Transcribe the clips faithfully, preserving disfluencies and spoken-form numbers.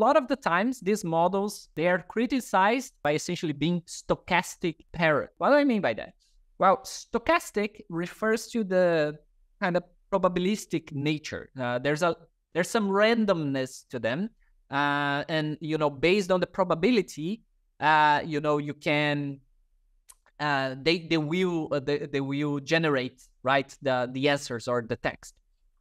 lot of the times, these models, they are criticized by essentially being stochastic parrot. What do I mean by that? Well, stochastic refers to the kind of probabilistic nature. Uh, there's a there's some randomness to them, uh, and you know, based on the probability, uh, you know, you can uh, they they will uh, they, they will generate, right, the the answers or the text.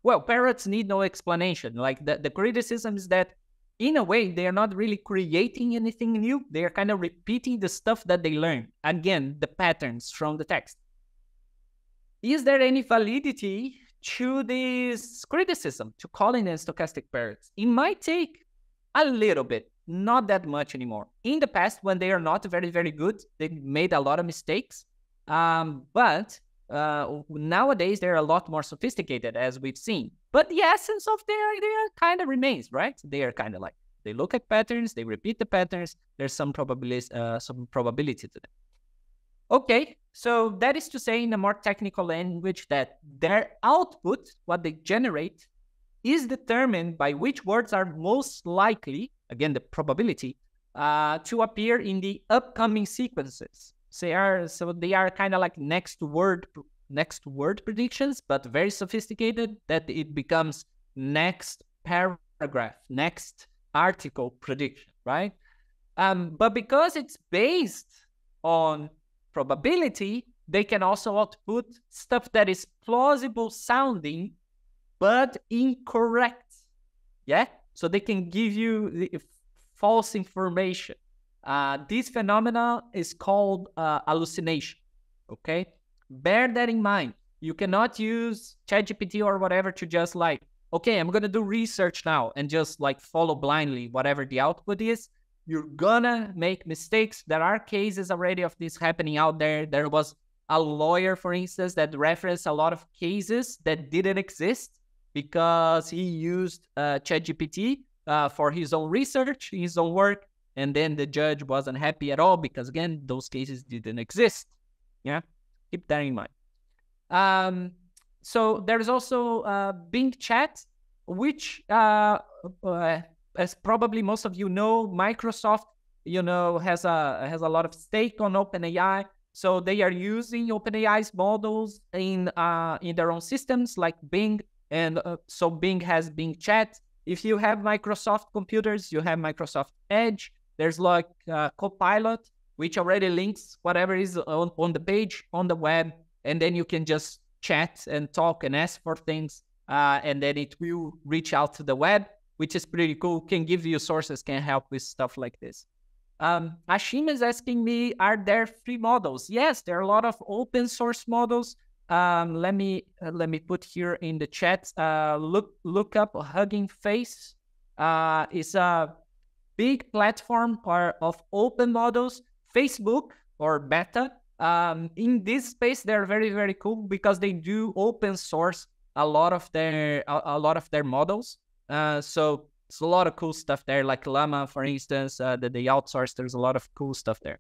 Well, parrots need no explanation. Like the the criticism is that in a way they are not really creating anything new. They are kind of repeating the stuff that they learn. Again, the patterns from the text. Is there any validity to this criticism, to calling them stochastic parrots? It might take a little bit, not that much anymore. In the past, when they are not very, very good, they made a lot of mistakes. Um, but uh, nowadays, they're a lot more sophisticated, as we've seen. But the essence of their, their kind of remains, right? They are kind of like, they look at patterns, they repeat the patterns, there's some, probabilis uh, some probability to them. Okay, so that is to say in a more technical language that their output, what they generate, is determined by which words are most likely, again, the probability, uh, to appear in the upcoming sequences. So they are, so they are kind of like next word, next word predictions, but very sophisticated that it becomes next paragraph, next article prediction, right? Um, but because it's based on probability, they can also output stuff that is plausible sounding, but incorrect. Yeah? So they can give you the false information. Uh, this phenomenon is called uh, hallucination. Okay? Bear that in mind. You cannot use chat G P T or whatever to just like, okay, I'm going to do research now and just like follow blindly whatever the output is. You're gonna make mistakes. There are cases already of this happening out there. There was a lawyer, for instance, that referenced a lot of cases that didn't exist because he used uh, chat G P T uh, for his own research, his own work, and then the judge wasn't happy at all because, again, those cases didn't exist. Yeah, keep that in mind. Um, so there is also uh, Bing Chat, which... Uh, uh, as probably most of you know, Microsoft, you know, has a has a lot of stake on OpenAI, so they are using OpenAI's models in uh, in their own systems, like Bing, and uh, so Bing has Bing Chat. If you have Microsoft computers, you have Microsoft Edge. There's like uh, Copilot, which already links whatever is on, on the page on the web, and then you can just chat and talk and ask for things, uh, and then it will reach out to the web, which is pretty cool, can give you sources, can help with stuff like this. Um, Ashima is asking me, are there free models? Yes, there are a lot of open source models. Um, let me uh, let me put here in the chat, uh, look look up Hugging Face. Uh, it's a big platform of open models. Facebook or Meta, um, in this space, they're very, very cool because they do open source a lot of their, a, a lot of their models. Uh, so it's a lot of cool stuff there, like Llama, for instance, uh, that they outsource. There's a lot of cool stuff there.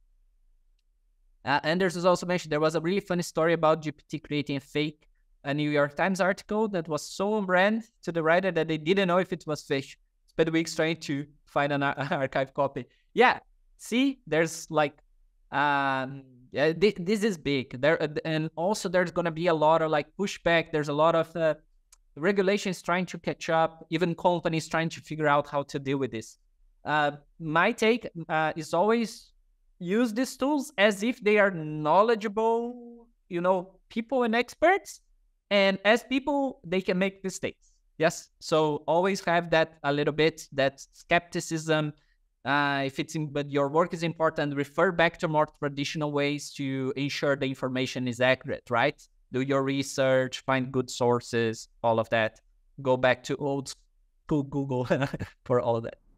Uh, Anders has also mentioned there was a really funny story about G P T creating a fake a New York Times article that was so on brand to the writer that they didn't know if it was fish. Spent weeks trying to find an ar archive copy. Yeah, see, there's like, um, yeah, th this is big. There, and also there's going to be a lot of like pushback. There's a lot of... Uh, regulations trying to catch up, even companies trying to figure out how to deal with this. Uh, my take uh, is always use these tools as if they are knowledgeable, you know, people and experts. And as people, they can make mistakes. Yes. So always have that a little bit, that skepticism. Uh, if it's in, but your work is important, refer back to more traditional ways to ensure the information is accurate, right? Do your research, find good sources, all of that. Go back to old school Google for all of that.